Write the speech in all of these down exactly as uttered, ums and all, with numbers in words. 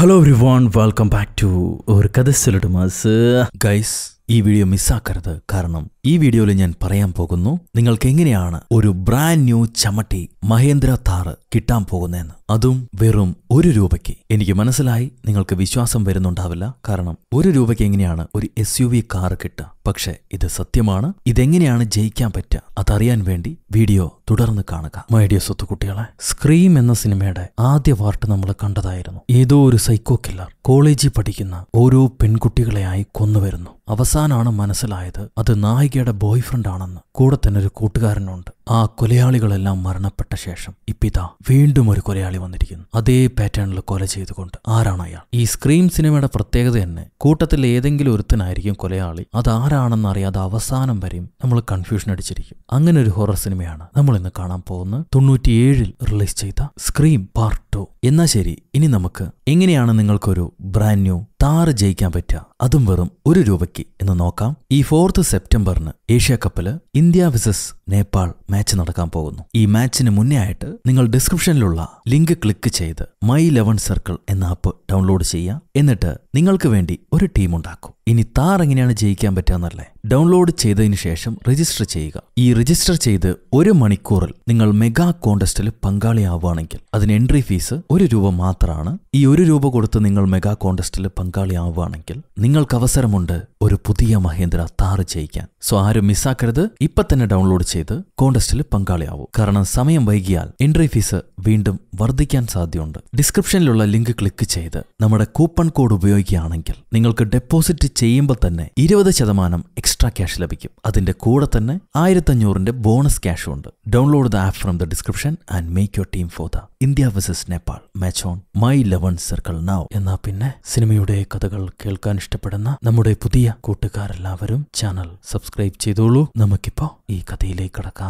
Hello everyone, welcome back to Oru Kadha Sollattuma. Guys, this video miss akkaradu karanam ee video il njan parayan pogunnu ningalku enganeyana oru brand new chamati Mahendra Thar kittan pogunnennu adum verum one rupayku enikku manasilayi ningalku vishwasam varunundavilla karanam one rupayku enganeyana oru S U V car kitta pakshe idu satyamana idu enganeyana jeikkan patta adariyan vendi video tudarnu kaanaka my dear sothu kuttiyale scream enna cinemade aadya part nammal kandadayirunnu edo oru psycho killer college il padikkuna oru penkuttikalayi konnu varunnu അവസാനമാണ് മനസ്സിലായത് അത് നായികയുടെ ബോയ്ഫ്രണ്ടാണെന്ന്. കൂടെ തന്നെ ഒരു കൂട്ടുകാരനുണ്ട്. ആ കൊലയാളികളെല്ലാം മരണപ്പെട്ട ശേഷം ഇപ്പിതാ വീണ്ടും ഒരു കൊലയാളി വന്നിരിക്കുന്നു. അതേ പാറ്റേണിൽ കൊല ചെയ്തുകൊണ്ട്. ആരാണ് അയാൾ? ഈ സ്ക്രീം സിനിമയുടെ പ്രത്യേകത തന്നെ കൂട്ടത്തിൽ ഏതെങ്കിലും ഒരുത്തനായിരിക്കും കൊലയാളി. അതാരാണെന്ന് അറിയാതെ അവസാനം വരെയും നമ്മൾ കൺഫ്യൂഷൻ അടിച്ചിരിക്കും. അങ്ങനെ ഒരു ഹൊറർ സിനിമയാണ് നമ്മൾ ഇന്ന് കാണാൻ പോകുന്നത്. തൊണ്ണൂറ്റിയേഴിൽ റിലീസ് ചെയ്ത സ്ക്രീം പാർട്ട് ടു. എന്നാ ശരി, ഇനി നമുക്ക് എങ്ങനെയാണ് നിങ്ങൾക്കൊരു ബ്രാൻഡ് ന്യൂ താർ ജയിക്കാൻ പറ്റുക, അതും വെറും ഒരു രൂപയ്ക്ക് എന്ന് നോക്കാം. ഈ ഫോർത്ത് സെപ്റ്റംബറിന് ഏഷ്യ കപ്പില് ഇന്ത്യ വിസസ് നേപ്പാൾ മാച്ച് നടക്കാൻ പോകുന്നു. ഈ മാച്ചിന് മുന്നേ ആയിട്ട് നിങ്ങൾ ഡിസ്ക്രിപ്ഷനിലുള്ള ലിങ്ക് ക്ലിക്ക് ചെയ്ത് മൈ ഇലവൻ സർക്കിൾ എന്ന ആപ്പ് ഡൗൺലോഡ് ചെയ്യുക. എന്നിട്ട് നിങ്ങൾക്ക് വേണ്ടി ഒരു ടീം ഉണ്ടാക്കും. ഇനി താർ എങ്ങനെയാണ് ജയിക്കാൻ പറ്റാന്നല്ലേ? ഡൗൺലോഡ് ചെയ്തതിനു ശേഷം രജിസ്റ്റർ ചെയ്യുക. ഈ രജിസ്റ്റർ ചെയ്ത് ഒരു മണിക്കൂറിൽ നിങ്ങൾ മെഗാ കോണ്ടസ്റ്റിൽ പങ്കാളിയാവുകയാണെങ്കിൽ അതിന് എൻട്രി ഫീസ് ഒരു രൂപ മാത്രമാണ്. ഈ ഒരു രൂപ കൊടുത്ത് നിങ്ങൾ മെഗാ കോണ്ടസ്റ്റിൽ പങ്കാളിയാവുകയാണെങ്കിൽ നിങ്ങൾക്ക് അവസരമുണ്ട് ഒരു പുതിയ മഹേന്ദ്ര താർ ജയിക്കാൻ. സോ ആരും മിസ്സാക്കരുത്. ഇപ്പൊ തന്നെ ഡൗൺലോഡ് ചെയ്ത് കോണ്ടസ്റ്റിൽ പങ്കാളിയാവും. കാരണം സമയം വൈകിയാൽ എൻട്രി ഫീസ് വീണ്ടും വർദ്ധിക്കാൻ സാധ്യതയുണ്ട്. ഡിസ്ക്രിപ്ഷനിലുള്ള ലിങ്ക് ക്ലിക്ക് ചെയ്ത് നമ്മുടെ കൂപ്പൺ കോഡ് ഉപയോഗിക്കുകയാണെങ്കിൽ നിങ്ങൾക്ക് ഡെപ്പോസിറ്റ് ചെയ്യുമ്പോൾ തന്നെ ഇരുപത് ശതമാനം എക്സ്ട്രാ ക്യാഷ് ലഭിക്കും. അതിന്റെ കൂടെ തന്നെ ആയിരത്തി അഞ്ഞൂറിന്റെ ബോണസ് ക്യാഷും ഉണ്ട്. Download the app from the description and make your team for the India versus Nepal match on My Eleven Circle now. എന്നാ പിന്നെ സിനിമയുടെ കഥകൾ കേൾക്കാൻ ഇഷ്ടപ്പെടുന്ന നമ്മുടെ പുതിയ കൂട്ടുകാരെല്ലാവരും ചാനൽ സബ്സ്ക്രൈബ് ചെയ്തോളൂ. നമുക്കിപ്പോ ഈ കഥയിലേക്ക് കടക്കാം.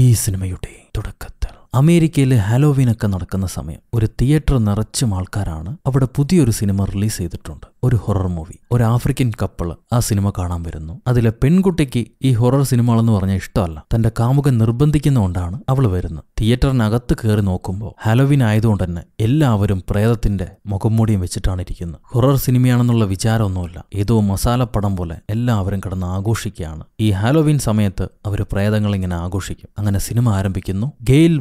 ഈ സിനിമയുടെ തുടക്കത്തിൽ അമേരിക്കയിലെ ഹാലോവീനൊക്കെ നടക്കുന്ന സമയം ഒരു തിയേറ്റർ നിറച്ചും ആൾക്കാരാണ്. അവിടെ പുതിയൊരു സിനിമ റിലീസ് ചെയ്തിട്ടുണ്ട്, ഒരു ഹൊറർ മൂവി. ഒരു ആഫ്രിക്കൻ കപ്പിള് ആ സിനിമ കാണാൻ വരുന്നു. അതിലെ പെൺകുട്ടിക്ക് ഈ ഹൊറർ സിനിമകളെന്ന് പറഞ്ഞാൽ ഇഷ്ടമല്ല. തന്റെ കാമുകൻ നിർബന്ധിക്കുന്നതുകൊണ്ടാണ് അവള് വരുന്നത്. തിയേറ്ററിനകത്ത് കയറി നോക്കുമ്പോൾ ഹാലോവീൻ ആയതുകൊണ്ട് തന്നെ എല്ലാവരും പ്രേതത്തിന്റെ മുഖംമൂടിയും വെച്ചിട്ടാണ് ഇരിക്കുന്നത്. ഹൊറർ സിനിമയാണെന്നുള്ള വിചാരമൊന്നുമില്ല. ഏതോ മസാല പടം പോലെ എല്ലാവരും കിടന്ന് ആഘോഷിക്കുകയാണ്. ഈ ഹാലോവീൻ സമയത്ത് അവർ പ്രേതങ്ങളിങ്ങനെ ആഘോഷിക്കും. അങ്ങനെ സിനിമ ആരംഭിക്കുന്നു. ഗെയിൽ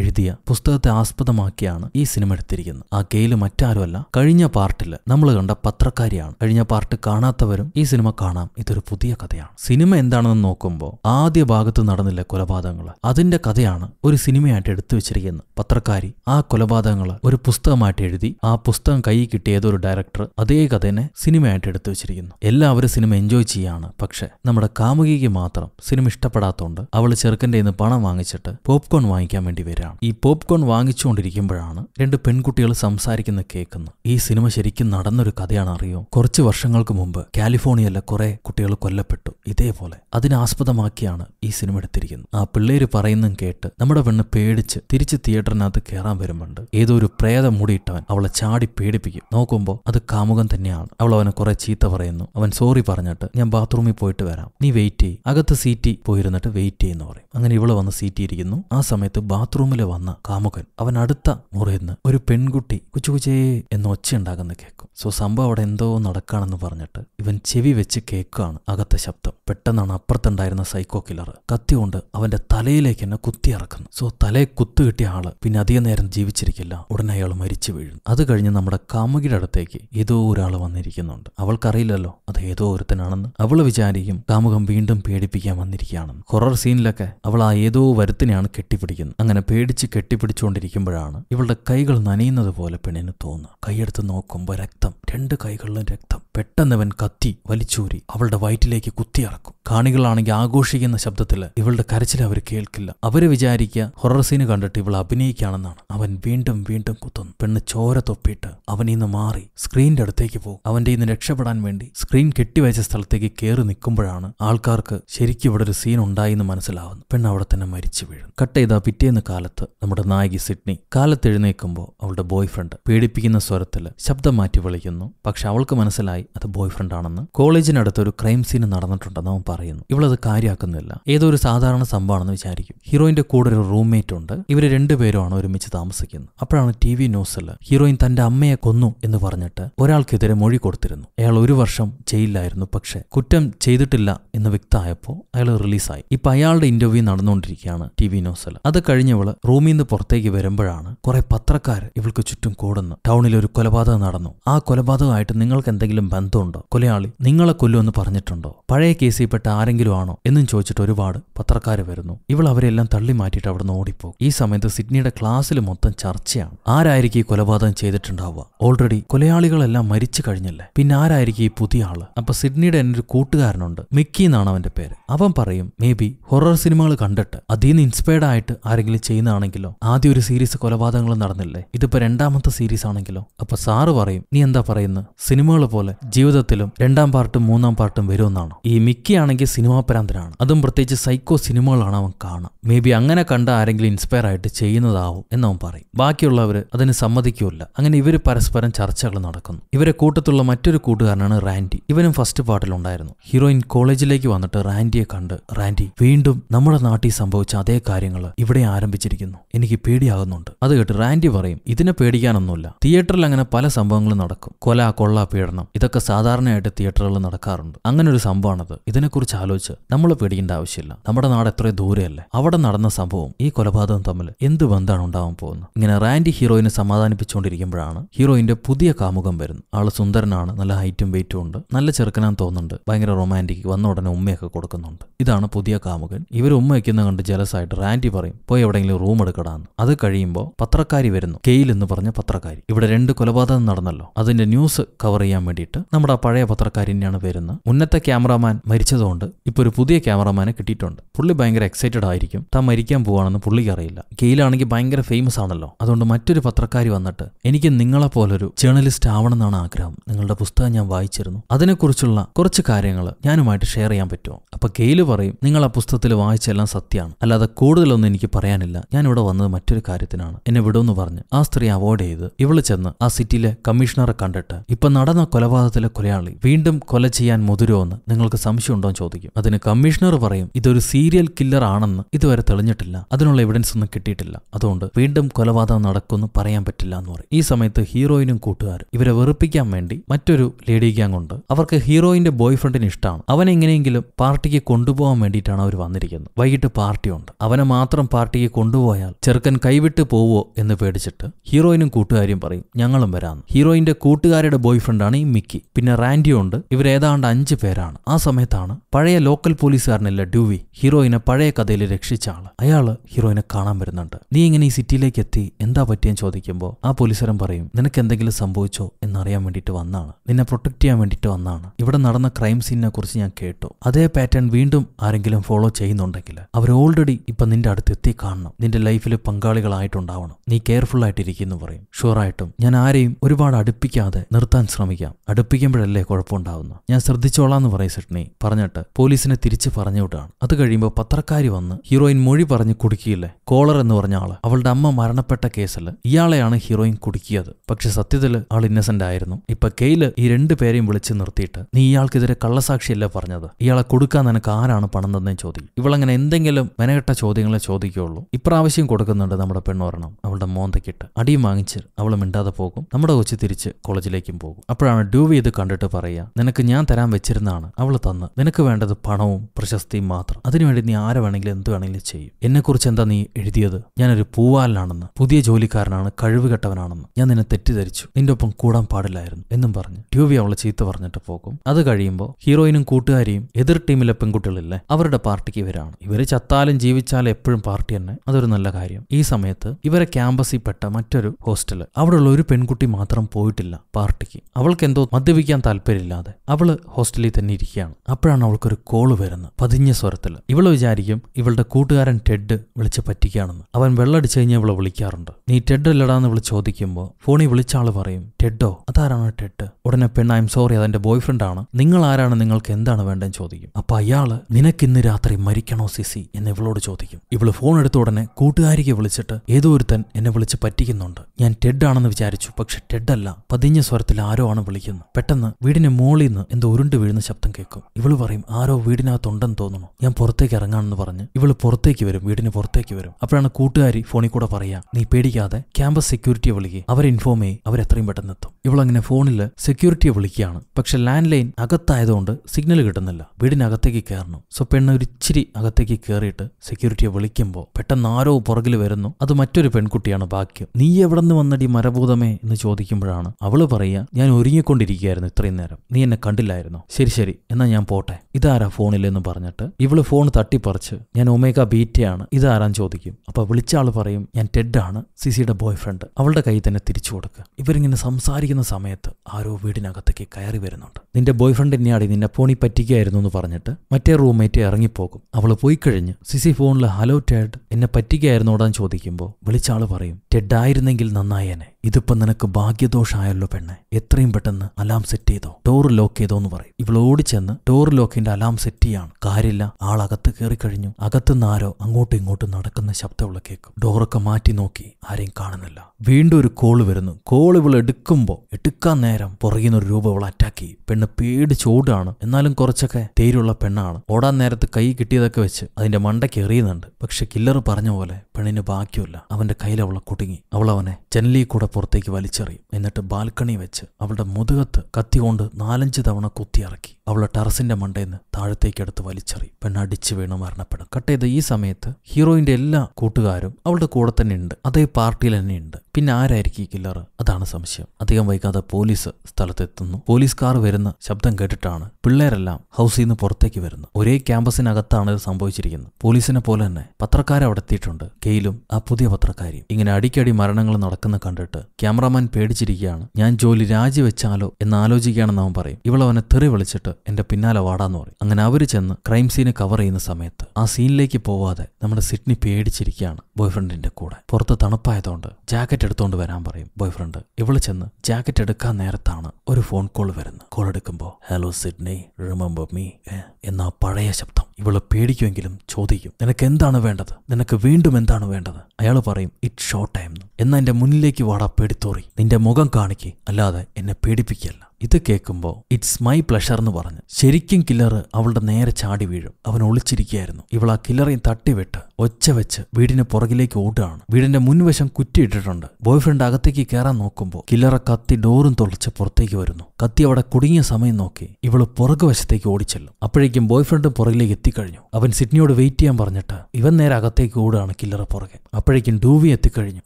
എഴുതിയ പുസ്തകത്തെ ആസ്പദമാക്കിയാണ് ഈ സിനിമ എടുത്തിരിക്കുന്നത്. ആ ഗെയില് മറ്റാരുമല്ല, കഴിഞ്ഞ പാർട്ടില് നമ്മൾ കണ്ട പത്രക്കാരിയാണ്. കഴിഞ്ഞ പാർട്ട് കാണാത്തവരും ഈ സിനിമ കാണാം. ഇതൊരു പുതിയ കഥയാണ്. സിനിമ എന്താണെന്ന് നോക്കുമ്പോൾ ആദ്യ ഭാഗത്ത് നടന്നില്ല കൊലപാതകങ്ങള്, അതിന്റെ കഥയാണ് ഒരു സിനിമയായിട്ട് എടുത്തു വെച്ചിരിക്കുന്നത്. പത്രക്കാരി ആ കൊലപാതകങ്ങള് ഒരു പുസ്തകമായിട്ട് എഴുതി. ആ പുസ്തകം കൈ കിട്ടിയ ഏതൊരു ഡയറക്ടർ അതേ കഥേനെ സിനിമയായിട്ട് എടുത്തു വെച്ചിരിക്കുന്നു. എല്ലാവരും സിനിമ എൻജോയ് ചെയ്യാണ്. പക്ഷെ നമ്മുടെ കാമുകിക്ക് മാത്രം സിനിമ ഇഷ്ടപ്പെടാത്തോണ്ട് അവള് ചെറുക്കൻ്റെ കയ്യിൽ നിന്ന് പണം വാങ്ങിച്ചിട്ട് പോപ്കോൺ വാങ്ങിക്കാൻ വേണ്ടി വരാം. ഈ പോപ്കോൺ വാങ്ങിച്ചുകൊണ്ടിരിക്കുമ്പോഴാണ് രണ്ട് പെൺകുട്ടികൾ സംസാരിക്കുന്ന കേൾക്കുന്നത്. ഈ സിനിമ ശരിക്കും നടന്നൊരു കഥയാണ്. അറിയോ, കുറച്ച് വർഷങ്ങൾക്ക് മുമ്പ് കാലിഫോർണിയയിലെ കുറെ കുട്ടികൾ കൊല്ലപ്പെട്ടു. ഇതേപോലെ അതിനാസ്പദമാക്കിയാണ് ഈ സിനിമ എടുത്തിരിക്കുന്നത്. ആ പിള്ളേര് പറയുന്നതും കേട്ട് നമ്മുടെ പെണ്ണ് പേടിച്ച് തിരിച്ച് തിയേറ്ററിനകത്ത് കയറാൻ വരുമ്പോണ്ട് ഏതോ ഒരു പ്രേതം മൂടിയിട്ടവൻ അവളെ ചാടി പേടിപ്പിക്കും. നോക്കുമ്പോൾ അത് കാമുകൻ തന്നെയാണ്. അവൾ അവനെ കുറെ ചീത്ത പറയുന്നു. അവൻ സോറി പറഞ്ഞിട്ട് ഞാൻ ബാത്റൂമിൽ പോയിട്ട് വരാം, നീ വെയിറ്റ് ചെയ്യ്, അകത്ത് സീറ്റി പോയിരുന്നിട്ട് വെയിറ്റ് ചെയ്യുന്നു പറയും. അങ്ങനെ ഇവള് വന്ന് സീറ്റി ഇരിക്കുന്നു. ആ സമയത്ത് ബാത്റൂമിൽ വന്ന കാമുകൻ അവൻ അടുത്ത മുറിയിൽ നിന്ന് ഒരു പെൺകുട്ടി കുച്ചു കുച്ചേ എന്ന് ഒച്ചയുണ്ടാകുന്ന കേൾക്കും. സോ സംഭവം അവിടെ എന്തോ നടക്കാണെന്ന് പറഞ്ഞിട്ട് ഇവൻ ചെവി വെച്ച് കേൾക്കുകയാണ് അകത്തെ ശബ്ദം. പെട്ടെന്നാണ് അപ്പുറത്തുണ്ടായിരുന്ന സൈക്കോ കില്ലർ കത്തി കൊണ്ട് അവന്റെ തലയിലേക്ക് തന്നെ കുത്തിയിറക്കുന്നു. സോ തലയെ കുത്തു കിട്ടിയ ആള് പിന്നെ അധികം നേരം ജീവിച്ചിരിക്കില്ല, ഉടനെ അയാൾ മരിച്ചു വീഴുന്നു. അത് കഴിഞ്ഞ് നമ്മുടെ കാമുകിയുടെ അടുത്തേക്ക് ഏതോ ഒരാൾ വന്നിരിക്കുന്നുണ്ട്. അവൾക്കറിയില്ലല്ലോ അത് ഏതോ ഒരുത്തനാണെന്ന്. അവള് വിചാരിക്കും കാമുകം വീണ്ടും പേടിപ്പിക്കാൻ വന്നിരിക്കുകയാണെന്ന്. ഹൊറർ സീനിലൊക്കെ അവൾ ആ ഏതോ വരുത്തിനെയാണ് കെട്ടിപ്പിടിക്കുന്നത്. അങ്ങനെ പേടിച്ച് കെട്ടിപ്പിടിച്ചുകൊണ്ടിരിക്കുമ്പോഴാണ് ഇവളുടെ കൈകൾ നനയുന്നത് പോലെ പെണ്ണിന് തോന്നുക. കൈയെടുത്ത് നോക്കുമ്പോൾ രക്തം, രണ്ട് കൈകളിലും രക്തം. പെട്ടെന്നവൻ കത്തി വലിച്ചൂരി അവളുടെ വയറ്റിലേക്ക് കുത്തിയിറക്കും. കാണികളാണെങ്കിൽ ആഘോഷിക്കുന്ന ശബ്ദത്തിൽ ഇവളുടെ കരച്ചിൽ അവർ കേൾക്കില്ല. അവര് വിചാരിക്കുക ഹൊറർ സീന് കണ്ടിട്ട് ഇവൾ അഭിനയിക്കുകയാണെന്നാണ്. അവൻ വീണ്ടും വീണ്ടും കുത്തുന്നു. പെണ്ണ് ചോര തൊപ്പിയിട്ട് അവനിൽ നിന്ന് മാറി സ്ക്രീനിന്റെ അടുത്തേക്ക് പോകും. അവന്റെ ഇന്ന് രക്ഷപ്പെടാൻ വേണ്ടി സ്ക്രീൻ കെട്ടിവെച്ച സ്ഥലത്തേക്ക് കയറി നിൽക്കുമ്പോഴാണ് ആൾക്കാർക്ക് ശരിക്കും ഇവിടെ ഒരു സീൻ ഉണ്ടായിന്ന് മനസ്സിലാവുന്നു. പെണ്ണ് അവിടെ തന്നെ മരിച്ചു വീഴും. കട്ട് ചെയ്താ പിറ്റേന്ന് കാലത്ത് നമ്മുടെ നായിക സിഡ്നി കാലത്ത് എഴുന്നേൽക്കുമ്പോൾ അവളുടെ ബോയ് ഫ്രണ്ട് പേടിപ്പിക്കുന്ന സ്വരത്തിൽ ശബ്ദം മാറ്റി വിളിക്കുന്നു. പക്ഷെ അവൾക്ക് മനസ്സിലായി അത് ബോയ് ഫ്രണ്ട് ആണെന്ന് കോളേജിനടുത്ത് ഒരു ക്രൈം സീൻ നടന്നിട്ടുണ്ടെന്ന് അവൻ പറയുന്നു. ഇവളത് കാര്യമാക്കുന്നില്ല, ഏതൊരു സാധാരണ സംഭവമാണെന്ന് വിചാരിക്കും. ഹീറോയിന്റെ കൂടെ ഒരു റൂംമേറ്റ് ഉണ്ട്, ഇവര് രണ്ടുപേരുമാണ് ഒരുമിച്ച് താമസിക്കുന്നത്. അപ്പോഴാണ് ടി വി ന്യൂസിൽ ഹീറോയിൻ തന്റെ അമ്മയെ കൊന്നു എന്ന് പറഞ്ഞിട്ട് ഒരാൾക്കെതിരെ മൊഴി കൊടുത്തിരുന്നു. അയാൾ ഒരു വർഷം ജയിലിലായിരുന്നു, പക്ഷേ കുറ്റം ചെയ്തിട്ടില്ല എന്ന് വ്യക്തമായപ്പോൾ അയാൾ റിലീസായി. ഇപ്പൊ അയാളുടെ ഇന്റർവ്യൂ നടന്നുകൊണ്ടിരിക്കുകയാണ് ടി വി ന്യൂസിൽ. അത് കഴിഞ്ഞവള് റൂമിൽ നിന്ന് പുറത്തേക്ക് വരുമ്പോഴാണ് കുറെ പത്രക്കാർ ഇവൾക്ക് ചുറ്റും കൂടുന്നു. ടൗണിൽ ഒരു കൊലപാതകം നടന്നു, ആ കൊലപാതകമായിട്ട് നിങ്ങൾക്ക് എന്തെങ്കിലും ബന്ധമുണ്ടോ? കൊലയാളി നിങ്ങളെ കൊല്ലുമെന്ന് പറഞ്ഞിട്ടുണ്ടോ? പഴയ കേസിൽ പെട്ട ആരെങ്കിലും ആണോ എന്നും ചോദിച്ചിട്ട് ഒരുപാട് പത്രക്കാർ വരുന്നു. ഇവൾ അവരെല്ലാം തള്ളി മാറ്റിയിട്ട് അവിടെ നിന്ന് ഓടിപ്പോകും. ഈ സമയത്ത് സിഡ്നിയുടെ ക്ലാസ്സിൽ മൊത്തം ചർച്ചയാണ്. ആരായിരിക്കും ഈ കൊലപാതകം ചെയ്തിട്ടുണ്ടാവുക? ഓൾറെഡി കൊലയാളികളെല്ലാം മരിച്ചു കഴിഞ്ഞല്ലേ, പിന്നെ ആരായിരിക്കും ഈ പുതിയ ആള്? അപ്പൊ സിഡ്നിയുടെ എന്നൊരു കൂട്ടുകാരനുണ്ട്, മിക്കി എന്നാണ് അവന്റെ പേര്. അവൻ പറയും, മേ ബി ഹൊറർ സിനിമകൾ കണ്ടിട്ട് അതീന്ന് ഇൻസ്പയർഡ് ആയിട്ട് ആരെങ്കിലും ചെയ്യുന്നതാണെങ്കിലോ. ആദ്യം ഒരു സീരീസ് കൊലപാതകങ്ങൾ നടന്നില്ലേ, ഇതിപ്പോ രണ്ടാമത്തെ സീരീസ് ആണെങ്കിലോ. അപ്പൊ സാറ് പറയും, നീ എന്താ പറയുന്നത്, സിനിമകൾ പോലെ ജീവിതത്തിലും രണ്ടാം പാർട്ടും മൂന്നാം പാർട്ടും വരുമെന്നാണോ? ഈ മിക്കി ആണെങ്കിൽ സിനിമാ പ്രാന്തനാണ്, അതും പ്രത്യേകിച്ച് സൈക്കോ സിനിമകളാണ് അവൻ കാണാം. മേ ബി അങ്ങനെ കണ്ട ആരെങ്കിലും ഇൻസ്പയർ ആയിട്ട് ചെയ്യുന്നതാവും എന്നവൻ പറയും. ബാക്കിയുള്ളവർ അതിന് സമ്മതിക്കൂല്ല. അങ്ങനെ ഇവർ പരസ്പരം ചർച്ചകൾ നടക്കുന്നു. ഇവരെ കൂട്ടത്തുള്ള മറ്റൊരു കൂട്ടുകാരനാണ് റാൻഡി. ഇവനും ഫസ്റ്റ് പാർട്ടിലുണ്ടായിരുന്നു. ഹീറോയിൻ കോളേജിലേക്ക് വന്നിട്ട് റാൻഡിയെ കണ്ട്, റാൻഡി വീണ്ടും നമ്മുടെ നാട്ടിൽ സംഭവിച്ച അതേ കാര്യങ്ങൾ ഇവിടെ ആരംഭിച്ചിരിക്കുന്നു, എനിക്ക് പേടിയാകുന്നുണ്ട്. അത് കേട്ട് റാൻഡി പറയും, ഇതിനെ പേടിക്കാനൊന്നുമില്ല, തിയേറ്ററിൽ അങ്ങനെ പല സംഭവങ്ങളും നടക്കും, കൊല, കൊള്ള, പീഡനം, ഇതൊക്കെ സാധാരണയായിട്ട് തിയേറ്ററുകളിൽ നടക്കാറുണ്ട്. അങ്ങനെ ഒരു സംഭവമാണത്, ഇതിനെക്കുറിച്ച് ആലോചിച്ച് നമ്മൾ പേടിക്കേണ്ട ആവശ്യമില്ല. നമ്മുടെ നാട് എത്ര ദൂരെയല്ലേ, അവിടെ നടന്ന സംഭവം ഈ കൊലപാതകം തമ്മിൽ എന്ത് ബന്ധമാണ് ഉണ്ടാവാൻ പോകുന്നത്? ഇങ്ങനെ റാൻഡി ഹീറോയിനെ സമാധാനിപ്പിച്ചുകൊണ്ടിരിക്കുമ്പോഴാണ് ഹീറോയിന്റെ പുതിയ കാമുകം വരുന്നത്. ആള് സുന്ദരനാണ്, നല്ല ഹൈറ്റും വെയിറ്റും ഉണ്ട്, നല്ല ചെറുക്കനാൻ തോന്നുന്നുണ്ട്, ഭയങ്കര റൊമാൻറ്റിക്, വന്ന ഉടനെ ഉമ്മയൊക്കെ കൊടുക്കുന്നുണ്ട്. ഇതാണ് പുതിയ കാമുകൻ. ഇവർ ഉമ്മ വയ്ക്കുന്ന കണ്ട് ജലസായിട്ട് റാൻഡി പറയും, പോയി എവിടെയെങ്കിലും റൂം എടുക്കടാന്ന്. അത് കഴിയുമ്പോൾ പത്രക്കാരി വരുന്നു, കെയിൽ എന്ന് പറഞ്ഞ പത്രക്കാരി. ഇവിടെ രണ്ട് കൊലപാതകം നടന്നല്ലോ, അതിന്റെ ന്യൂസ് കവർ ചെയ്യാൻ വേണ്ടിയിട്ട് നമ്മുടെ പഴയ പത്രക്കാരി തന്നെയാണ് വരുന്നത്. മുന്നത്തെ ക്യാമറാമാൻ മരിച്ചതുകൊണ്ട് ഇപ്പൊ ഒരു പുതിയ ക്യാമറാമാനെ കിട്ടിയിട്ടുണ്ട്. പുള്ളി ഭയങ്കര എക്സൈറ്റഡ് ആയിരിക്കും, താൻ മരിക്കാൻ പോവാണെന്ന് പുള്ളിക്ക് അറിയില്ല. കെയിലാണെങ്കിൽ ഭയങ്കര ഫേമസ് ആണല്ലോ, അതുകൊണ്ട് മറ്റൊരു പത്രക്കാരി വന്നിട്ട്, എനിക്ക് നിങ്ങളെ പോലൊരു ജേർണലിസ്റ്റ് ആവണമെന്നാണ് ആഗ്രഹം, നിങ്ങളുടെ പുസ്തകം ഞാൻ വായിച്ചിരുന്നു, അതിനെക്കുറിച്ചുള്ള കുറച്ച് കാര്യങ്ങൾ ഞാനുമായിട്ട് ഷെയർ ചെയ്യാൻ പറ്റുമോ? അപ്പൊ കെയിൽ പറയും, നിങ്ങൾ ആ പുസ്തകത്തിൽ വായിച്ചെല്ലാം സത്യമാണ്, അല്ലാതെ കൂടുതലൊന്നും എനിക്ക് പറയാനില്ല, ഞാനിവിടെ വന്നത് മറ്റൊരു കാര്യത്തിനാണ്, എന്നെ വിടുമെന്ന് പറഞ്ഞ് ആ സ്ത്രീ അവോയ്ഡ് ചെയ്ത് ഇവള് ചെന്ന് ആ സിറ്റിയിലെ കമ്മീഷണറെ കണ്ടിട്ട്, ഇപ്പൊ നടന്ന കൊലപാതകത്തിലെ കൊലയാളി വീണ്ടും കൊല ചെയ്യാൻ മുതിരുമെന്ന് നിങ്ങൾക്ക് സംശയം ഉണ്ടോ എന്ന് ചോദിക്കും. അതിന് കമ്മീഷണർ പറയും, ഇതൊരു സീരിയൽ കില്ലർ ആണെന്ന് ഇതുവരെ തെളിഞ്ഞിട്ടില്ല, അതിനുള്ള എവിഡൻസ് ഒന്നും കിട്ടിയിട്ടില്ല, അതുകൊണ്ട് വീണ്ടും കൊലപാതകം നടക്കുമെന്ന് പറയാൻ പറ്റില്ല എന്ന് പറയും. ഈ സമയത്ത് ഹീറോയിനും കൂട്ടുകാരും ഇവരെ വെറുപ്പിക്കാൻ വേണ്ടി മറ്റൊരു ലേഡി ഗ്യാങ് ഉണ്ട്, അവർക്ക് ഹീറോയിന്റെ ബോയ് ഫ്രണ്ടിന് ഇഷ്ടമാണ്, അവനെങ്ങനെയെങ്കിലും പാർട്ടിക്ക് കൊണ്ടുപോകാൻ വേണ്ടിയിട്ടാണ് അവർ വന്നിരിക്കുന്നത്. വൈകിട്ട് പാർട്ടിയുണ്ട്, അവനെ മാത്രം പാർട്ടിക്ക് കൊണ്ടുപോയാൽ ചെറുക്കൻ കൈവിട്ട് പോവോ എന്ന് പേടിച്ചിട്ട് ഹീറോയിനും കൂട്ടുകാരും പറയും, ഞങ്ങളും വരാമെന്ന്. ഹീറോയിന്റെ കൂട്ടുകാരുടെ ബോയ് ഫ്രണ്ടാണ് ഈ മിക്കി, പിന്നെ റാൻഡിയുണ്ട്, ഇവരേതാണ്ട് അഞ്ചു പേരാണ്. ആ സമയത്താണ് പഴയ ലോക്കൽ പോലീസുകാരനല്ല ഡ്യൂവി, ഹീറോയിനെ പഴയ കഥയിൽ രക്ഷിച്ച ആള്, അയാള് ഹീറോയിനെ കാണാൻ വരുന്നുണ്ട്. നീ ഇങ്ങനെ ഈ സിറ്റിയിലേക്ക് എത്തി എന്താ പറ്റിയെന്ന് ചോദിക്കുമ്പോൾ ആ പോലീസുകാരൻ പറയും, നിനക്ക് എന്തെങ്കിലും സംഭവിച്ചോ എന്നറിയാൻ വേണ്ടിയിട്ട് വന്നാണ്, നിന്നെ പ്രൊട്ടക്ട് ചെയ്യാൻ വേണ്ടിയിട്ട് വന്നാണ്, ഇവിടെ നടന്ന ക്രൈം സീനിനെ കുറിച്ച് ഞാൻ കേട്ടു, അതേ പാറ്റേൺ വീണ്ടും ആരെങ്കിലും ഫോളോ ചെയ്യുന്നുണ്ടെങ്കിൽ അവർ ഓൾറെഡി ഇപ്പൊ നിന്റെ അടുത്ത് എത്തി കാണണം, നിന്റെ ലൈഫിൽ പങ്കാളികളായിട്ടുണ്ടാവണം, നീ കെയർഫുൾ ആയിട്ടിരിക്കുന്നു പറയും. ഷുവറായിട്ടും ഞാൻ ആരെയും ഒരുപാട് അടുപ്പിക്കാതെ നിർത്താൻ ശ്രമിക്കാം, അടുപ്പിക്കുമ്പോഴല്ലേ കുഴപ്പമുണ്ടാവുന്നു, ഞാൻ ശ്രദ്ധിച്ചോളാന്ന് പറയും സിഡ്നി പറഞ്ഞിട്ട് പോലീസിനെ തിരിച്ച് പറഞ്ഞു വിട്ടാണ്. അത് കഴിയുമ്പോൾ പത്രക്കാരി വന്ന് ഹീറോയിൻ മൊഴി പറഞ്ഞ് കുടുക്കിയില്ലേ, കോളർ എന്ന് പറഞ്ഞ ആള്, അവളുടെ അമ്മ മരണപ്പെട്ട കേസിൽ ഇയാളെയാണ് ഹീറോയിൻ കുടുക്കിയത്, പക്ഷെ സത്യത്തിൽ ആൾ ഇന്നസെന്റ് ആയിരുന്നു. ഇപ്പൊ കെയില് ഈ രണ്ടുപേരെയും വിളിച്ച് നിർത്തിയിട്ട്, നീ ഇയാൾക്കെതിരെ കള്ളസാക്ഷിയല്ല പറഞ്ഞത്, ഇയാളെ കൊടുക്കാൻ നിനക്ക് ആരാണ് പണം തന്നെ ചോദിക്കും. ഇവളങ്ങനെ എന്തെങ്കിലും മെനകെട്ട ചോദ്യങ്ങളെ ചോദിക്കുകയുള്ളൂ. ഇപ്രാവശ്യം കൊടുക്കുന്നുണ്ട് നമ്മുടെ പെണ്ണൊരെണ്ണം, അവളുടെ മോന്തക്കിട്ട് അടിയും വാങ്ങിച്ച് അവൾ മിണ്ടാതെ പോകും. നമ്മുടെ കൊച്ചു തിരിച്ച് കോളേജിലേക്കും പോകും. അപ്പോഴാണ് ഡ്യൂവി ഇത് കണ്ടിട്ട് പറയുക, നിനക്ക് ഞാൻ തരാൻ വെച്ചിരുന്നാണ് അവള് തന്ന്, നിനക്ക് വേണ്ടത് പണവും പ്രശസ്തിയും മാത്രം, അതിനുവേണ്ടി നീ ആരെ വേണമെങ്കിലും എന്ത് വേണമെങ്കിലും ചെയ്യും. എന്നെക്കുറിച്ച് എന്താ നീ എഴുതിയത്, ഞാനൊരു പൂവാലിനാണെന്ന്, പുതിയ ജോലിക്കാരനാണ്, കഴിവുകെട്ടവനാണെന്ന്, ഞാൻ നിന്നെ തെറ്റിദ്ധരിച്ചു, നിന്റെ ഒപ്പം കൂടാൻ പാടില്ലായിരുന്നു എന്നും പറഞ്ഞ് ഡ്യൂവി അവളെ ചീത്ത പറഞ്ഞിട്ട് പോകും. അത് കഴിയുമ്പോൾ ഹീറോയിനും കൂട്ടുകാരിയും എതിർ ടീമിലെ പെൺകുട്ടികളില്ലേ അവരുടെ പാർട്ടിക്ക് ഇവരാണ്. ഇവര് ചത്താലും ജീവിച്ചാലും എപ്പോഴും പാർട്ടി തന്നെ, അതൊരു നല്ല കാര്യം. ഈ സമയത്ത് ഇവരെ ക്യാമ്പസിൽ പെട്ട മറ്റൊരു ഹോസ്റ്റല്, അവിടെയുള്ള ഒരു പെൺകുട്ടി മാത്രം പോയിട്ടില്ല പാർട്ടിക്ക്, അവൾക്ക് എന്തോ മദ്യപിക്കാൻ താല്പര്യമില്ലാതെ അവള് ഹോസ്റ്റലിൽ തന്നെ ഇരിക്കുകയാണ്. അപ്പോഴാണ് അവൾക്കൊരു കോള് വരുന്നത് പതിഞ്ഞ സ്വരത്തിൽ. ഇവള് വിചാരിക്കും ഇവളുടെ കൂട്ടുകാരൻ ടെഡ് വിളിച്ച് പറ്റിക്കുകയാണെന്ന്, അവൻ വെള്ളടിച്ചു കഴിഞ്ഞാൽ ഇവളെ വിളിക്കാറുണ്ട്. നീ ടെഡ് അല്ലടാന്ന് വിളിച്ച് ചോദിക്കുമ്പോൾ ഫോണിൽ വിളിച്ച ആള് പറയും, ടെഡോ, അതാരാണ് ടെഡ്? ഉടനെ പെണ്ണ്, ഐ എം സോറി, അതെന്റെ ബോയ് ഫ്രണ്ടാണ്, നിങ്ങൾ ആരാണ്, നിങ്ങൾക്ക് എന്താണ് വേണ്ടെന്ന് ചോദിക്കും. അപ്പൊ അയാള് നിനക്കിന്ന് രാത്രി മരിക്കണോ സിസി എന്ന് ഇവളോട് ചോദിക്കും. ഇവള് ഫോൺ എടുത്ത ഉടനെ കൂട്ടുകാരിക്ക് വിളിച്ചിട്ട്, ഏതോ ഒരുത്തൻ എന്നെ വിളിച്ച് പറ്റിക്കുന്നുണ്ട്, ഞാൻ ടെഡ് ആണെന്ന് വിചാരിച്ചു, പക്ഷെ ടെഡ് അല്ല, പതിഞ്ഞ സ്വരത്തിൽ ആരോ ആണ് വിളിക്കുന്നത്, Petana, Vidin Molin in the Urundu Vidin Shaptan Keko. Ivaluvarim, Aro Vidina Tondan Tono, Yam Porte Karangan Varana, Ival Porte Kiver, Vidin Porte Kiver, Upon Kutari, Phonicoda Paria, Ni Pedicade, Campus Security Avali, our informe, our Atrim Batanato. Ivalang in a phone security Avalikiana, Paksha landline, Agata Idonda, Signal Gatanella, Vidin Agateki Carno, so Penarichiri Agateki Curita, Security Avalikimbo, Petanaro Porgiliverno, other material Pencutiana Baki, Ni Evan the Marabodame in the Chodikimbrana, Avalavaria, Yan Uria Condigar in the trainer, Ni and a Candilarno, Seri, and a Yamporta, Idara phone in the Barnata, Evil phone thirty percha, Yan Omega Betiana, Idaran Chodikim, a Pavlichalvarim, and Ted Dana, Cicida boyfriend, Avalda Kaitana Tirichodaka, Ivering in a Samsari in the Samet, Aro Vidinakataki Kairi Veranot. Then the boyfriend in Yadi in a pony Patigar in the Barnata, Mate roommate Arangipoko, Avalapoikarin, Sisi phone la Hallo Ted, in a Patigar Nodan Chodikimbo, Vilichalaparim, Ted died in the Gilnanayane. Idupan and a Kabaki do Shire Lopena, Etrim button, alarm set Tito, door loke don't worry. Ivlodichan, door loke in the alarm set Tian, Karilla, Alagata Karikarinu, Agatanaro, Angoting Otanakana Shaptavla cake, Dorokamati Noki, Haring Carnella. Window cold verno, cold will a decumbo, a ticaneram, Porino Rubola Taki, Pen a paid chodan, and Alan Korchaka, Terula Penal, Oda Nair the Kaikiti the Kvetch, and the Manda Keriland, Bakshakiller Parnavole, Penina Bakula, Avanda Kaila Kutingi, Avlavane, generally could Portake Valichari, and at a balcony which Avada Muduat, Kationda, Nalanchi Davana Kutiarki, Avla Tarsinda Mandan, Tartake at the Valichari, Penadiciveno Marnapada. Kate the Isamet, Hero in Della Kutuarum, Avda Kodatan Ind, Ade Partil and Ind, Pinariki Killer, Adana Samsha, Adiamaka the Police, Stalatetano, Police Car Verna, Shabdan Gatatana, Pillarella, House in the Portake Verna, Ore Campus in Agatana Sambochirian, Police in a Polane, Patrakara out of Titunda, Kalum, Apudia Patrakari, in an Adicadi Maranangal Nakana conductor. Cameraman Pedichirian, Yan Joli Raji Vechalo, an Alogigana Nampare, Ivalan a Thurivalcheta, and a Pinala Vadanori. Ang an average and crime scene cover in the Samet. A scene like a povade, number Sydney Pedichirian, boyfriend in the Koda, Porta Tanapaithonda, jacketed Thonda Verambare, boyfriend, Ivalchana, jacketed a canaratana, or a phone call Verna, called a combo. Hello Sydney, remember me, eh? In the Padaya Shaptam, Ivala Pedicum, Chodium, then a Kentana Vendata, then a Kavindu Mentana Vendata, Ayalaparim, it's short time. And then the Munilaki Vada. Peditori, Ninda Mogan Karniki, Alada, and a pedipicella. Ita Kekumbo, it's my pleasure no barn. Sherikin killer, Avalda Nair Chadivid, Avan old Chirikerno, Ivala killer in thirty vetter, Ochevich, Vidin a Porgilek Odan, Vidin a Munvasham Kutitunda, boyfriend Agateki Kara no combo, killer a Kati Dorun Tolcha Portegiverno, Kati Avada Kudin Samay Noki, Ivala Porgovas take Odichello, Aprekim boyfriend of Porgilek Tikarino, Avan Sydney of Vaiti and Barnetta, even there Agatek Odan, killer a Porge, Aprekin Duvi a Tikarino,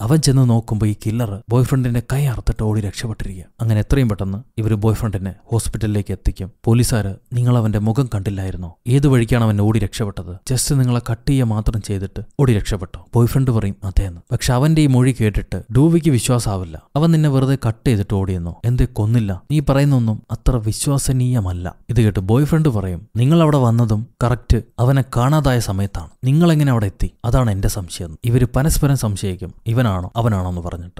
Avancheno no combo killer. Boyfriend in a Kayar that told it Shabatria. Anganatrim button, every boyfriend in a hospital lake at Tikim, Polisara, Ningala and a Mogan Cantilairno. Either Vericana and Odi Rexabata, just in Ningala Kati, a Mathan and Chedat, Odi Rexabato, boyfriend over him, Athena. Bakshavandi Moricated, do Viki Vishwas Avila. Avan never the Kate the Todino, and the Conilla, Ni Paranonum, Athra Vishwas and Yamala. Either get a boyfriend over him, Ningala out of another, correct, Avana Kana Dai Sametan, Ningalangan Avati, Adan and Assumption, even Panisper and some shake him, even Avan on the Varnet.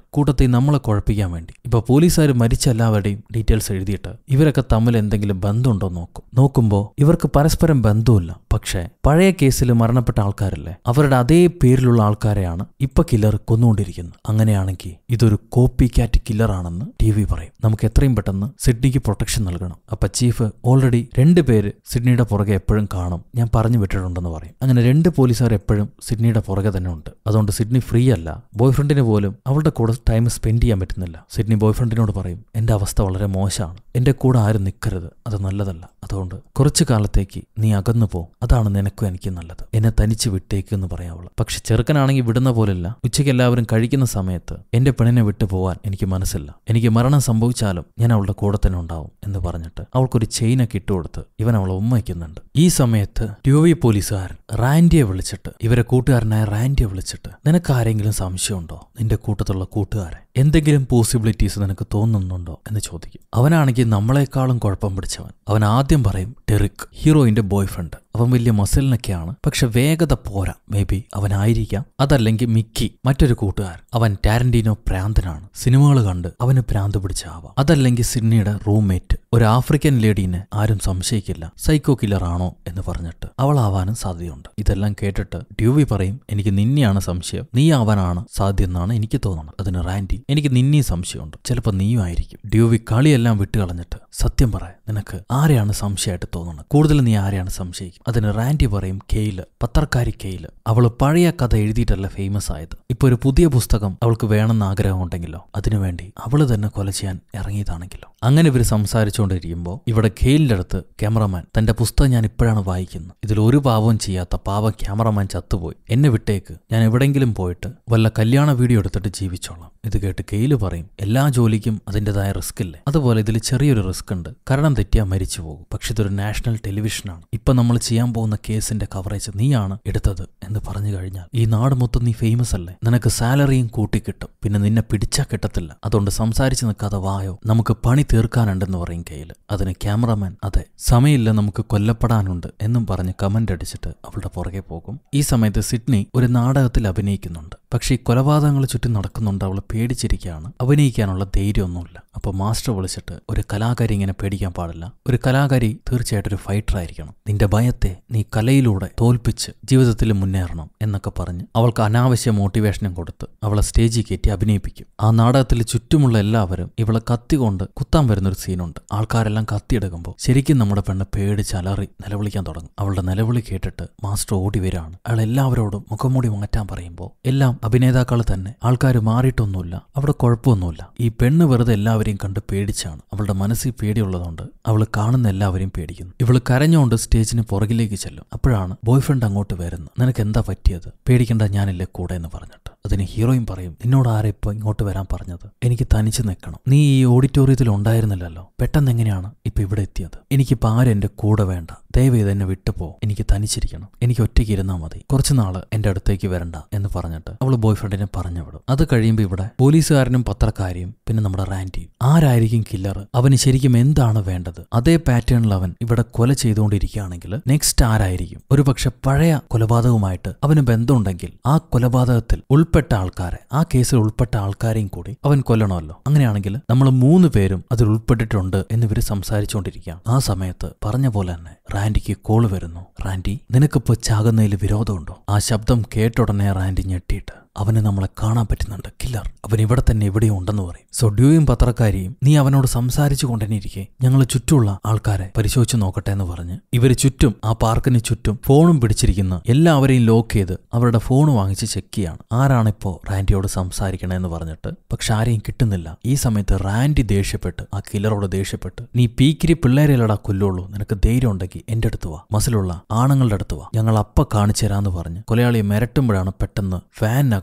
Namala Corpigamenti. If a police are Marichalavadi, details a theatre, Iveraka Tamil and the Gilbandundo Noco, Nocumbo, Iverka Parasper and Bandula, Paksha, Pare Casel Marana Patal Carle, Averade Pirlul Alcariana, Ipa killer Konodirian, Anganianaki, either copycat killer Anan, T V Pare, Namkatrim Batana, Sydney Protection Algana, a chief already Rende Pere, Sydney da Porga Eperum Carnum, Yamparni Veteran Donore, and a Rende Police are Eperum, Sydney da Porga the Nunta, as on the Sydney Freella, boyfriend in a volume, out the coda. Time spent ചെയ്യാൻ പറ്റുന്നില്ല Sydney ബോയ്ഫ്രണ്ടിനോട് പറയും എൻ്റെ അവസ്ഥ വളരെ മോശമാണ് എൻ്റെ കൂടെ ആരും നിൽക്കരുത് അത് നല്ലതല്ല അതുകൊണ്ട് കുറച്ചു കാലത്തേക്ക് നീ അകന്നു പോ അതാണ് നിനക്കും എനിക്കും നല്ലത് എന്നെ തനിച്ച് വിട്ടേക്ക് എന്ന് പറയാം അവൾ പക്ഷെ ചെറുക്കനാണെങ്കിൽ വിടുന്ന പോലെയല്ല ഉച്ചയ്ക്ക് എല്ലാവരും കഴിക്കുന്ന സമയത്ത് എൻ്റെ പെണ്ണിനെ വിട്ടു പോവാൻ എനിക്ക് മനസ്സില്ല എനിക്ക് മരണം സംഭവിച്ചാലും ഞാൻ അവളുടെ കൂടെ തന്നെ ഉണ്ടാവും എന്ന് പറഞ്ഞിട്ട് അവൾക്കൊരു ചെയിൻ ഒക്കെ ഇട്ടു കൊടുത്ത് ഇവൻ അവളെ ഉമ്മയ്ക്കുന്നുണ്ട് ഈ സമയത്ത് ടിവി പോലീസുകാർ റാൻഡിയെ വിളിച്ചിട്ട് ഇവരെ കൂട്ടുകാരനായ റാൻഡിയെ വിളിച്ചിട്ട് നിനക്ക് ആരെങ്കിലും സംശയമുണ്ടോ നിന്റെ കൂട്ടത്തുള്ള കൂട്ടുകാരൻ എന്തെങ്കിലും പോസിബിലിറ്റീസ് നിനക്ക് തോന്നുന്നുണ്ടോ എന്ന് ചോദിക്കും അവനാണെങ്കിൽ നമ്മളെക്കാളും കുഴപ്പം പിടിച്ചവൻ അവൻ ആദ്യം പറയും ടെറിക് ഹീറോയിന്റെ ബോയ്ഫ്രണ്ട് അവൻ വലിയ മസിലിനൊക്കെയാണ് പക്ഷെ വേഗത പോരാ മേബി അവനായിരിക്കാം അതല്ലെങ്കിൽ മിക്കി മറ്റൊരു കൂട്ടുകാരൻ അവൻ ടാരന്റീനോ പ്രാന്തനാണ് സിനിമകൾ കണ്ട് അവന് പ്രാന്ത് പിടിച്ചാവാം അതല്ലെങ്കിൽ സിഡ്നിയുടെ റൂംമേറ്റ് ഒരു ആഫ്രിക്കൻ ലേഡീനെ ആരും സംശയിക്കില്ല, സൈക്കോ കില്ലറാണോ എന്ന് പറഞ്ഞിട്ട്. അവളാവാനും സാധ്യതയുണ്ട്. ഇതെല്ലാം കേട്ടിട്ട് ഡ്യൂവി പറയും, എനിക്ക് നിന്നെയാണ് സംശയം, നീ ആവാനാണ് സാധ്യത എന്നാണ് എനിക്ക് തോന്നുന്നത്. അതിന് റാൻഡി, എനിക്ക് നിന്നെയും സംശയമുണ്ട്, ചിലപ്പോൾ നീയും ആയിരിക്കും. ഡ്യൂവി കളിയെല്ലാം വിട്ടുകളഞ്ഞിട്ട് സത്യം പറയാൻ, നിനക്ക് ആരെയാണ് സംശയമായിട്ട് തോന്നുന്നത്, കൂടുതൽ നീ ആരെയാണ് സംശയിക്കും? അതിന് റാൻഡി പറയും, കെയില്, പത്രക്കാരി കെയില്. അവൾ പഴയ കഥ എഴുതിയിട്ടല്ല ഫേമസ് ആയത്, ഇപ്പോൾ ഒരു പുതിയ പുസ്തകം അവൾക്ക് വേണമെന്ന് ആഗ്രഹമുണ്ടെങ്കിലോ, അതിനുവേണ്ടി അവൾ തന്നെ കൊല ചെയ്യാൻ ഇറങ്ങിയതാണെങ്കിലോ. അങ്ങനെ ഇവർ സംസാരിച്ചുകൊണ്ടിരിക്കുമ്പോൾ ഇവിടെ ഖെയിലിൻ്റെ അടുത്ത് ക്യാമറമാൻ, തൻ്റെ പുസ്തകം ഞാൻ ഇപ്പോഴാണ് വായിക്കുന്നത്, ഇതിലൊരു പാവവും ചെയ്യാത്ത പാവ ക്യാമറമാൻ ചത്തുപോയി, എന്നെ വിട്ടേക്ക്, ഞാൻ എവിടെയെങ്കിലും പോയിട്ട് വല്ല കല്യാണ വീഡിയോ എടുത്തിട്ട് ജീവിച്ചോളാം. ഇത് കേട്ട് ഖെയിൽ പറയും, എല്ലാ ജോലിക്കും അതിൻ്റെതായ റിസ്ക് ഇല്ലേ, അതുപോലെ ഇതിൽ ചെറിയൊരു റിസ്ക് ഉണ്ട്, കാരണം തെറ്റിയാൽ മരിച്ചു പോകും, പക്ഷെ ഇതൊരു നാഷണൽ ടെലിവിഷനാണ്, ഇപ്പം നമ്മൾ ചെയ്യാൻ പോകുന്ന കേസിൻ്റെ കവറേജ് നീയാണ് എടുത്തത് എന്ന് പറഞ്ഞു കഴിഞ്ഞാൽ ഈ നാട് മൊത്തം നീ ഫേമസ് അല്ലേ, നിനക്ക് സാലറിയും കൂട്ടിക്കിട്ടും, പിന്നെ നിന്നെ പിടിച്ചാൽ കിട്ടത്തില്ല, അതുകൊണ്ട് സംസാരിച്ച് നിൽക്കാതെ വായോ, നമുക്ക് പണി തീർക്കാനുണ്ടെന്ന് പറയും കയ്യിൽ. അതിന് ക്യാമറമാൻ, അതെ സമയമില്ല, നമുക്ക് കൊല്ലപ്പെടാനുണ്ട് എന്നും പറഞ്ഞ് കമന്റ് അടിച്ചിട്ട് അവളുടെ പുറകെ പോകും. ഈ സമയത്ത് സിഡ്നി ഒരു നാടകത്തിൽ അഭിനയിക്കുന്നുണ്ട്, പക്ഷേ ഈ കൊലപാതകങ്ങൾ ചുറ്റും നടക്കുന്നുണ്ട്, അവൾ പേടിച്ചിരിക്കുകയാണ്, അഭിനയിക്കാനുള്ള ധൈര്യമൊന്നുമില്ല. അപ്പോൾ മാസ്റ്റർ വിളിച്ചിട്ട്, ഒരു കലാകാരി ഇങ്ങനെ പേടിക്കാൻ പാടില്ല, ഒരു കലാകാരി തീർച്ചയായിട്ടും ഒരു ഫൈറ്റർ ആയിരിക്കണം, നിന്റെ ഭയത്തെ നീ കലയിലൂടെ തോൽപ്പിച്ച് ജീവിതത്തിൽ മുന്നേറണം എന്നൊക്കെ പറഞ്ഞ് അവൾക്ക് അനാവശ്യ മോട്ടിവേഷനും കൊടുത്ത് അവളെ സ്റ്റേജിൽ കയറ്റി അഭിനയിപ്പിക്കും. ആ നാടകത്തിൽ ചുറ്റുമുള്ള എല്ലാവരും ഇവളെ കത്തികൊണ്ട് കുത്താൻ വരുന്നൊരു സീനുണ്ട്. ആൾക്കാരെല്ലാം കത്തിയെടുക്കുമ്പോൾ ശരിക്കും നമ്മുടെ പെണ്ണ് പേടിച്ച് അലറി നിലവിളിക്കാൻ തുടങ്ങും. അവളുടെ നിലവിളി കേട്ടിട്ട് മാസ്റ്റർ ഓടി വരികയാണ്. അയാൾ എല്ലാവരോടും മുഖംമൂടി മാറ്റാൻ പറയുമ്പോൾ എല്ലാം അഭിനേതാക്കൾ തന്നെ, ആൾക്കാർ മാറിയിട്ടൊന്നുമില്ല, അവിടെ കുഴപ്പമൊന്നുമില്ല, ഈ പെണ്ണ് വെറുതെ എല്ലാവരെയും കണ്ട് പേടിച്ചാണ്, അവളുടെ മനസ്സിൽ പേടിയുള്ളതുകൊണ്ട് അവൾ കാണുന്ന എല്ലാവരെയും പേടിക്കുന്നു. ഇവൾ കരഞ്ഞുകൊണ്ട് സ്റ്റേജിന് പുറകിലേക്ക് ചെല്ലും. അപ്പോഴാണ് ബോയ്ഫ്രണ്ട് അങ്ങോട്ട് വരുന്നത്, നിനക്ക് എന്താ പറ്റിയത്, പേടിക്കേണ്ട ഞാനില്ലേ കൂടെ എന്ന് പറഞ്ഞിട്ട്. അതിന് ഹീറോയും പറയും, നിന്നോട് ആരെ ഇപ്പോൾ ഇങ്ങോട്ട് വരാൻ പറഞ്ഞത്, എനിക്ക് തനിച്ച് നിൽക്കണം, നീ ഈ ഓഡിറ്റോറിയത്തിൽ ഉണ്ടായിരുന്നില്ലല്ലോ, പെട്ടെന്ന് എങ്ങനെയാണ് ഇപ്പം ഇവിടെ എത്തിയത്, എനിക്കിപ്പോൾ ആരും എൻ്റെ കൂടെ വേണ്ട, ദയവേത് എന്നെ വിട്ടുപോ, എനിക്ക് തനിച്ചിരിക്കണം, എനിക്ക് ഒറ്റയ്ക്ക് ഇരുന്നാൽ മതി, കുറച്ച് നാള് എൻ്റെ അടുത്തേക്ക് വരണ്ട എന്ന് പറഞ്ഞിട്ട് അവൾ ബോയ്ഫ്രണ്ടിനെ പറഞ്ഞു വിടും. അത് കഴിയുമ്പോൾ ഇവിടെ പോലീസുകാരനും പത്രക്കാരിയും പിന്നെ നമ്മുടെ റാൻഡിയും, ആരായിരിക്കും കില്ലർ, അവന് ശരിക്കും എന്താണ് വേണ്ടത്, അതേ പാറ്റേണിൽ അവൻ ഇവിടെ കൊല ചെയ്തുകൊണ്ടിരിക്കുകയാണെങ്കിൽ നെക്സ്റ്റ് ആരായിരിക്കും, ഒരു പക്ഷെ പഴയ കൊലപാതകവുമായിട്ട് അവന് ബന്ധമുണ്ടെങ്കിൽ ആ കൊലപാതകത്തിൽ ഉൾപ്പെട്ട ആൾക്കാരെ, ആ കേസിൽ ഉൾപ്പെട്ട ആൾക്കാരെയും കൂടി അവൻ കൊല്ലണമല്ലോ, അങ്ങനെയാണെങ്കിൽ നമ്മൾ മൂന്ന് പേരും അതിൽ ഉൾപ്പെട്ടിട്ടുണ്ട് എന്നിവർ സംസാരിച്ചുകൊണ്ടിരിക്കുകയാണ്. ആ സമയത്ത് പറഞ്ഞ പോലെ തന്നെ റാൻഡിക്ക് കോള് വരുന്നു. റാൻഡി, നിനക്കിപ്പോൾ ചാകുന്നതിൽ വിരോധമുണ്ടോ? ആ ശബ്ദം കേട്ടുടനെ റാൻഡി ഞെട്ടിയിട്ട്, അവന് നമ്മളെ കാണാൻ പറ്റുന്നുണ്ട്, കില്ലർ അവൻ ഇവിടെ തന്നെ എവിടെയോ ഉണ്ടെന്ന് പറയും. സോ ഡ്യൂയും പത്രക്കാരിയും, നീ അവനോട് സംസാരിച്ചു കൊണ്ടേനിരിക്കെ ഞങ്ങൾ ചുറ്റുമുള്ള ആൾക്കാരെ പരിശോധിച്ചു നോക്കട്ടെ എന്ന് പറഞ്ഞ് ഇവര് ചുറ്റും ആ പാർക്കിന് ചുറ്റും ഫോണും പിടിച്ചിരിക്കുന്ന എല്ലാവരെയും ലോക്ക് ചെയ്ത് അവരുടെ ഫോൺ വാങ്ങിച്ച് ചെക്ക് ചെയ്യാണ്, ആരാണിപ്പോ റാൻഡിയോട് സംസാരിക്കണേന്ന് പറഞ്ഞിട്ട്. പക്ഷെ ആരെയും കിട്ടുന്നില്ല. ഈ സമയത്ത് റാൻഡി ദേഷ്യപ്പെട്ട് ആ കില്ലറോട് ദേഷ്യപ്പെട്ട്, നീ പീക്കിരി പിള്ളേരെല്ലടാ കൊല്ലുള്ളൂ, നിനക്ക് ധൈര്യം ഉണ്ടെങ്കിൽ എൻ്റെ അടുത്ത് വാ, മസിലുള്ള ആണുങ്ങളുടെ അടുത്ത് വാ, ഞങ്ങൾ അപ്പ കാണിച്ചു തരാന്ന് പറഞ്ഞ് കൊലയാളിയെ മിരട്ടുമ്പോഴാണ് പെട്ടെന്ന് ഫാനിനകത്ത്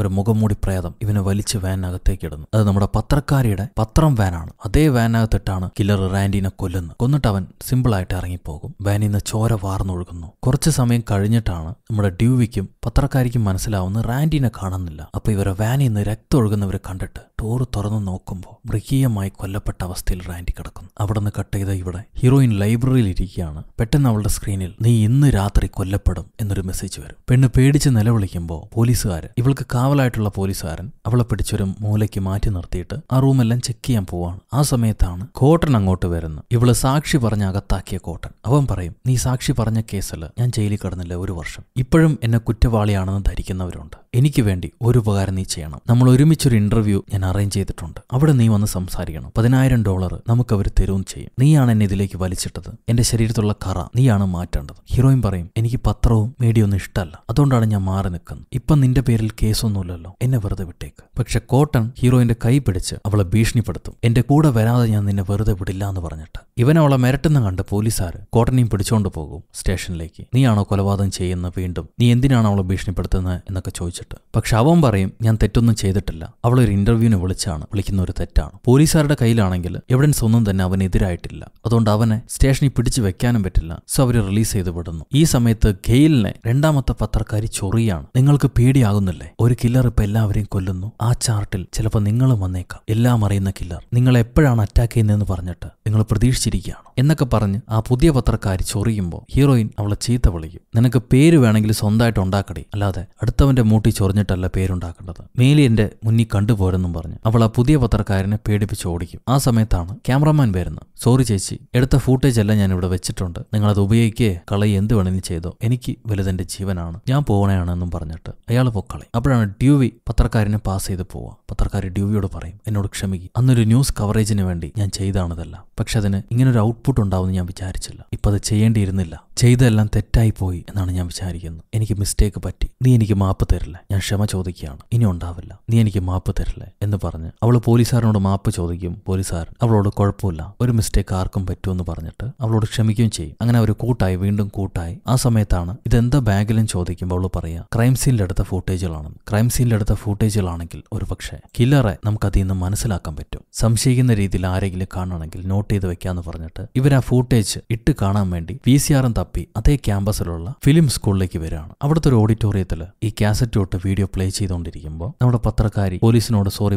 ഒരു മുഖംമൂടി പ്രേതം ഇവനെ വലിച്ച് വാനകത്തേക്ക് ഇടുന്നു. അത് നമ്മുടെ പത്രക്കാരിയുടെ പത്രം വാനാണ്. അതേ വാനകത്തിട്ടാണ് കില്ലർ റാൻഡിനെ കൊല്ലുന്നത്. കൊന്നിട്ട് അവൻ സിമ്പിളായിട്ട് ഇറങ്ങിപ്പോകും. വാനിൽ നിന്ന് ചോര വാർന്നൊഴുകുന്നു. കുറച്ച് സമയം കഴിഞ്ഞിട്ടാണ് നമ്മുടെ ഡ്യൂവിക്കും പത്രക്കാരിക്കും മനസ്സിലാവുന്നത് റാൻഡിനെ കാണുന്നില്ല. അപ്പൊ ഇവരെ വാനിൽ നിന്ന് രക്തം ഒഴുകുന്നവരെ കണ്ടിട്ട് ടോർ തുറന്നു നോക്കുമ്പോൾ മൃഗീയമായി കൊല്ലപ്പെട്ട അവസ്ഥയിൽ റാൻഡി കിടക്കുന്നു. അവിടെ നിന്ന് കട്ട് ചെയ്ത ഇവിടെ ഹീറോയിൻ ലൈബ്രറിയിൽ ഇരിക്കുകയാണ്. പെട്ടെന്ന് അവളുടെ സ്ക്രീനിൽ നീ ഇന്ന് രാത്രി കൊല്ലപ്പെടും എന്നൊരു മെസ്സേജ് വരും. പെണ്ണ് പേടിച്ച് നിലവിളിക്കുമ്പോൾ പോലീസുകാരൻ, ഇവൾക്ക് കാവലായിട്ടുള്ള പോലീസുകാരൻ അവളെ പിടിച്ചൊരു മൂലയ്ക്ക് മാറ്റി നിർത്തിയിട്ട് ആ റൂമെല്ലാം ചെക്ക് ചെയ്യാൻ പോവാണ്. ആ സമയത്താണ് കോട്ടൺ അങ്ങോട്ട് വരുന്നത്. ഇവള് സാക്ഷി പറഞ്ഞ് അകത്താക്കിയ കോട്ടൺ. അവൻ പറയും, നീ സാക്ഷി പറഞ്ഞ കേസിൽ ഞാൻ ജയിലിൽ കിടന്നില്ല ഒരു വർഷം, ഇപ്പോഴും എന്നെ കുറ്റവാളിയാണെന്ന് ധരിക്കുന്നവരുണ്ട്, എനിക്ക് വേണ്ടി ഒരു ഉപകാരം നീ ചെയ്യണം, നമ്മൾ ഒരുമിച്ചൊരു ഇന്റർവ്യൂ ഞാൻ അറേഞ്ച് ചെയ്തിട്ടുണ്ട്, അവിടെ നീ വന്ന് സംസാരിക്കണം, പതിനായിരം ഡോളർ നമുക്ക് അവർ തരും ചെയ്യും, നീയാണ് എന്നെ ഇതിലേക്ക് വലിച്ചിട്ടത്, എന്റെ ശരീരത്തുള്ള കറ നീയാണ് മാറ്റേണ്ടത്. ഹീറോയിൻ പറയും, എനിക്ക് പത്രവും മീഡിയ ഒന്നും ഇഷ്ടമല്ല, അതുകൊണ്ടാണ് ഞാൻ മാറി നിൽക്കുന്നത്, ഇപ്പം നിന്റെ പേരിൽ കേസൊന്നുമില്ലല്ലോ, എന്നെ വെറുതെ വിട്ടേക്ക്. പക്ഷെ കോട്ടൺ ഹീറോയിന്റെ കൈ പിടിച്ച് അവളെ ഭീഷണിപ്പെടുത്തും, എന്റെ കൂടെ വരാതെ ഞാൻ നിന്നെ വെറുതെ വിടില്ല എന്ന് പറഞ്ഞിട്ട്. ഇവൻ അവളെ മിരട്ടുന്ന കണ്ട് പോലീസുകാർ കോട്ടനെയും പിടിച്ചോണ്ട് പോകും സ്റ്റേഷനിലേക്ക്. നീയാണോ കൊലപാതകം ചെയ്യുന്നത്, വീണ്ടും നീ എന്തിനാണ് അവളെ ഭീഷണിപ്പെടുത്തുന്നത് എന്നൊക്കെ ചോദിച്ചിട്ട്. പക്ഷെ അവൻ പറയും, ഞാൻ തെറ്റൊന്നും ചെയ്തിട്ടില്ല, അവളൊരു ഇന്റർവ്യൂവിന് വിളിച്ചാണ്, വിളിക്കുന്ന ഒരു തെറ്റാണ്, പോലീസുകാരുടെ കയ്യിലാണെങ്കിൽ എവിഡൻസ് ഒന്നും തന്നെ അവനെതിരായിട്ടില്ല, അതുകൊണ്ട് അവനെ സ്റ്റേഷനിൽ പിടിച്ചു വെക്കാനും പറ്റില്ല. സോ അവര് റിലീസ് ചെയ്ത് വിടുന്നു. ഈ സമയത്ത് ഖെയിലിനെ രണ്ടാമത്തെ പത്രക്കാരി ചൊറിയാണ്, നിങ്ങൾക്ക് പേടിയാകുന്നില്ല, ഒരു കില്ലർ ഇപ്പം എല്ലാവരെയും കൊല്ലുന്നു, ആ ചാർട്ടിൽ ചിലപ്പോൾ നിങ്ങളും വന്നേക്കാം, എല്ലാം അറിയുന്ന കില്ലർ, നിങ്ങൾ എപ്പോഴാണ് അറ്റാക്ക് ചെയ്യുന്നതെന്ന് പറഞ്ഞിട്ട് നിങ്ങൾ പ്രതീക്ഷിച്ചിരിക്കുകയാണ് എന്നൊക്കെ പറഞ്ഞ് ആ പുതിയ പത്രക്കാരി ചൊറിയുമ്പോൾ ഹീറോയിൻ അവളെ ചീത്ത വിളിക്കും, നിനക്ക് പേര് വേണമെങ്കിൽ സ്വന്തമായിട്ട് ഉണ്ടാക്കടി, അല്ലാതെ അടുത്തവന്റെ മൂട്ടി ചൊറിഞ്ഞിട്ടല്ല പേരുണ്ടാക്കേണ്ടത്, മേലി എൻ്റെ മുന്നിൽ കണ്ടുപോരെന്നും പറഞ്ഞ് അവൾ ആ പുതിയ പത്രക്കാരനെ പേടിപ്പിച്ച് ഓടിക്കും. ആ സമയത്താണ് ക്യാമറമാൻ വരുന്നത്. Sorry Chechi, Editha footage Elana would have Vechitonda, Nangadobe, Kalay and the Vanilichedo, Eniki, Veledan de Chivanan, Yampona and Barnata, Ayala Vocale, Upon Duvi, Patarkarina Pase the Poa, Patarkari Duvio Parim, and Odkshamigi, and the news coverage in Evandi, Yancheda Anadella, Pakshadan, Ingrid output on down Yampicharichella, Ipa the Chayan Dirinilla, Chay the Lanthe Taipoi, and Anayamicharian, Eniki mistake a patti, Nieniki Mapaterla, Yanshama Chodikian, Inion Davila, Nieniki Mapaterla, and the Barna, our police are on a map of the game, police are, our corpula, or mistake are compared on the Barnetta, our Shamikinchi, and our coat tie, wind and coat tie, Asametana, then the bagel and Chodikim Baloparia, crime scene letter the footage alanum, crime scene letter the footage alanical, or Paksha, Killer Namkati in the Manasala compared some shake in the Ridila regular carnanakil, note the Vecana Barnetta, even a footage, it to Kana Mendi, V C R and Tapi, Ate Cambasarola, film school like Iveran, out of the auditorium, a cassette or video play cheat on the Rimbo, out of Patakari, police not a sorry